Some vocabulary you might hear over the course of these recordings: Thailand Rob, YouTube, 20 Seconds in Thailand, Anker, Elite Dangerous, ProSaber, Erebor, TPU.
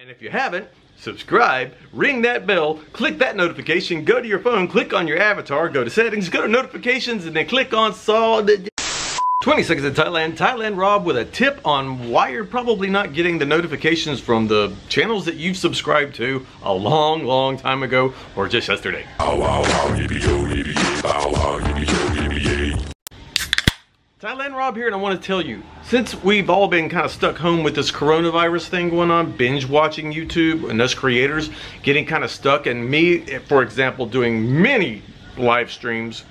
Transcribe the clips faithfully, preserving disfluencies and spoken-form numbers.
And if you haven't, subscribe, ring that bell, click that notification, go to your phone, click on your avatar, go to settings, go to notifications, and then click on saw the twenty seconds in Thailand, Thailand Rob with a tip on why you're probably not getting the notifications from the channels that you've subscribed to a long, long time ago or just yesterday. Thailand Rob here, and I want to tell you, since we've all been kind of stuck home with this coronavirus thing going on, binge watching YouTube and us creators getting kind of stuck, and me, for example, doing many live streams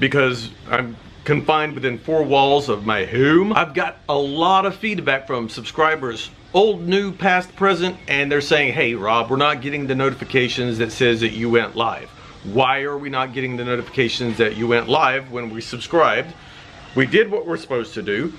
because I'm confined within four walls of my home, I've got a lot of feedback from subscribers, old, new, past, present, and they're saying, hey Rob, we're not getting the notifications that says that you went live. Why are we not getting the notifications that you went live when we subscribed? We did what we're supposed to do,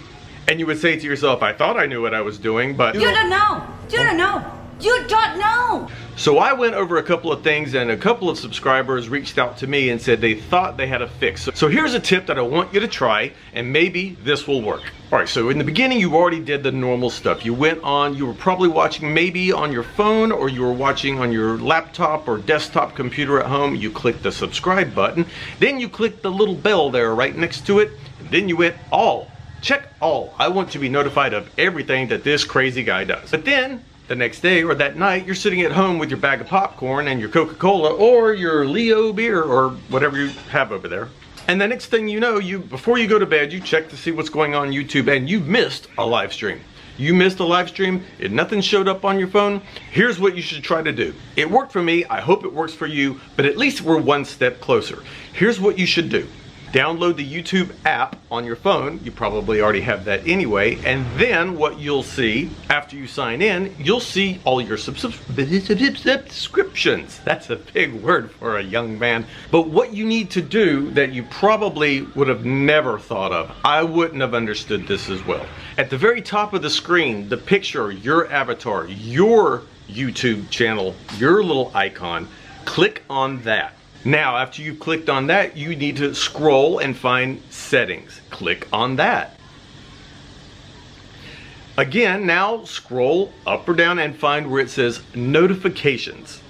and you would say to yourself, I thought I knew what I was doing, but... You don't know! You don't know! You don't know! So I went over a couple of things, and a couple of subscribers reached out to me and said they thought they had a fix. So here's a tip that I want you to try, and maybe this will work. Alright, so in the beginning you already did the normal stuff. You went on, you were probably watching maybe on your phone, or you were watching on your laptop or desktop computer at home. You clicked the subscribe button, then you clicked the little bell there right next to it. Then you went all, check all. I want to be notified of everything that this crazy guy does. But then, the next day or that night, you're sitting at home with your bag of popcorn and your Coca-Cola or your Leo beer or whatever you have over there. And the next thing you know, you before you go to bed, you check to see what's going on YouTube, and you've missed a live stream. You missed a live stream, if nothing showed up on your phone, here's what you should try to do. It worked for me, I hope it works for you, but at least we're one step closer. Here's what you should do. Download the YouTube app on your phone, you probably already have that anyway, and then what you'll see after you sign in, you'll see all your subscriptions. That's a big word for a young man. But what you need to do that you probably would have never thought of, I wouldn't have understood this as well. At the very top of the screen, the picture, your avatar, your YouTube channel, your little icon, click on that. Now, after you've clicked on that, you need to scroll and find settings. Click on that. Again, now scroll up or down and find where it says notifications.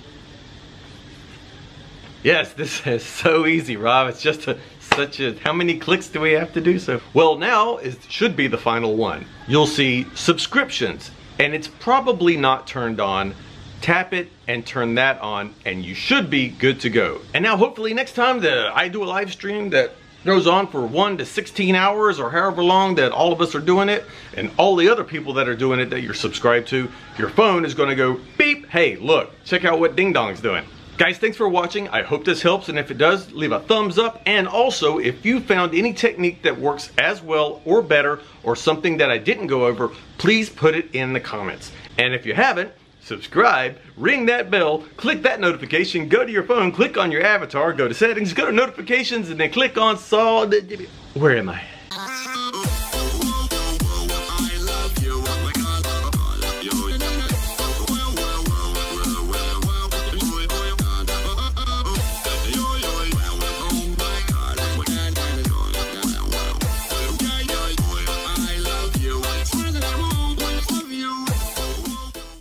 Yes, this is so easy, Rob. It's just a, such a, how many clicks do we have to do so? Well, now it should be the final one. You'll see subscriptions, and it's probably not turned on. Tap it and turn that on, and you should be good to go. And now hopefully next time that I do a live stream that goes on for one to sixteen hours or however long that all of us are doing it, and all the other people that are doing it that you're subscribed to, your phone is gonna go beep, hey look, check out what Ding Dong's doing. Guys, thanks for watching. I hope this helps, and if it does, leave a thumbs up. And also, if you found any technique that works as well or better or something that I didn't go over, please put it in the comments. And if you haven't, subscribe, ring that bell, click that notification, go to your phone, click on your avatar, go to settings, go to notifications, and then click on saw the... Where am I?